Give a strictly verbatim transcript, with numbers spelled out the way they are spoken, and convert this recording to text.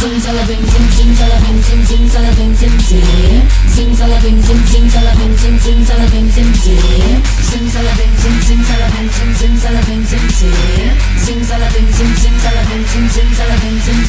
Zimzalabim, zim zimzalabim, zim zimzalabim, zim zim. Zimzalabim, zim zimzalabim, zim zimzalabim, zim zim. Zimzalabim, zim zimzalabim, zim zimzalabim, zim zim. Zimzalabim, zim zimzalabim, zim zimzalabim, zim